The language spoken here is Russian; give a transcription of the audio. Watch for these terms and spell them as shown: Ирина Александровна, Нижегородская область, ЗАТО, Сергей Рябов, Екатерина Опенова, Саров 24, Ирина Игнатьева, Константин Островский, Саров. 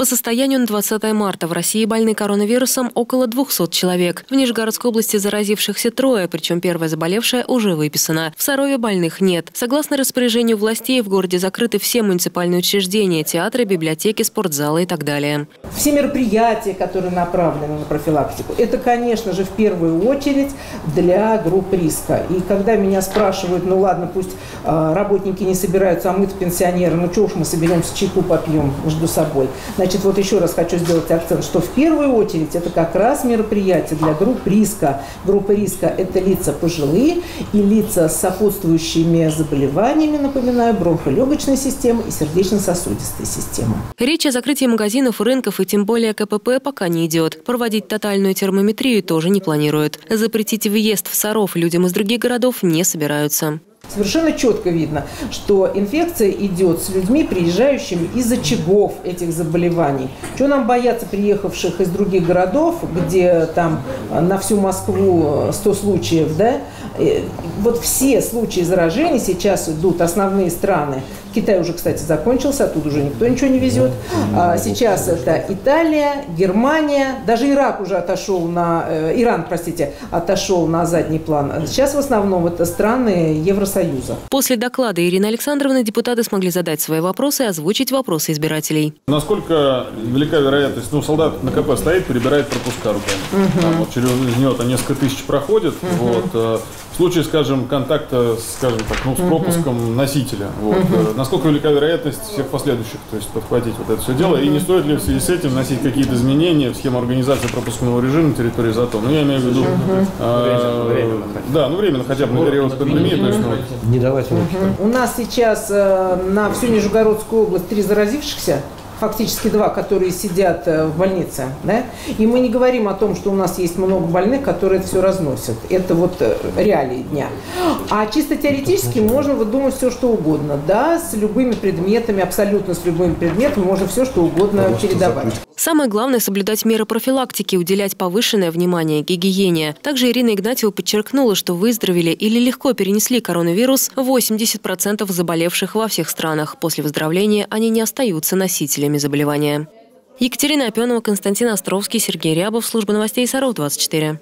По состоянию на 20 марта в России больны коронавирусом около 200 человек. В Нижегородской области заразившихся трое, причем первая заболевшая уже выписана. В Сарове больных нет. Согласно распоряжению властей, в городе закрыты все муниципальные учреждения, театры, библиотеки, спортзалы и так далее. Все мероприятия, которые направлены на профилактику, это, конечно же, в первую очередь для групп риска. И когда меня спрашивают, ну ладно, пусть работники не собираются, а мы-то пенсионеры, ну чего уж мы соберемся, чайку попьем между собой. Значит, вот еще раз хочу сделать акцент, что в первую очередь это как раз мероприятие для групп риска. Группа риска – это лица пожилые и лица с сопутствующими заболеваниями, напоминаю, бронхолегочной системы и сердечно-сосудистой системы. Речь о закрытии магазинов, рынков и тем более КПП пока не идет. Проводить тотальную термометрию тоже не планируют. Запретить въезд в Саров людям из других городов не собираются. Совершенно четко видно, что инфекция идет с людьми, приезжающими из очагов этих заболеваний. Чего нам бояться приехавших из других городов, где там на всю Москву 100 случаев, да? Вот все случаи заражения сейчас идут, основные страны. Китай уже, кстати, закончился, тут уже никто ничего не везет. Сейчас это Италия, Германия, даже Ирак уже отошел на... Иран, простите, отошел на задний план. Сейчас в основном это страны Евросоюза. После доклада Ирины Александровны депутаты смогли задать свои вопросы и озвучить вопросы избирателей. Насколько велика вероятность, ну, солдат на КП стоит, перебирает пропуска руками. Там, вот, через него там несколько тысяч проходит. Вот, в случае, скажем, контакта, скажем так, ну, с пропуском носителя. Вот, насколько велика вероятность всех последующих, то есть подхватить вот это все дело, и не стоит ли в связи с этим вносить какие-то изменения в схему организации пропускного режима на территории ЗАТО? Ну, я имею в виду... Да, ну временно хотя бы на период пандемии. Не давать руки. У нас сейчас на всю Нижегородскую область 3 заразившихся. Фактически 2, которые сидят в больнице. Да? И мы не говорим о том, что у нас есть много больных, которые это все разносят. Это вот реалии дня. А чисто теоретически можно вот думать все, что угодно. Да, с любыми предметами, абсолютно с любыми предметами можно все, что угодно передавать. Самое главное – соблюдать меры профилактики, уделять повышенное внимание гигиене. Также Ирина Игнатьева подчеркнула, что выздоровели или легко перенесли коронавирус 80% заболевших во всех странах. После выздоровления они не остаются носителями заболевания. Екатерина Опенова, Константин Островский, Сергей Рябов, служба новостей Саров 24.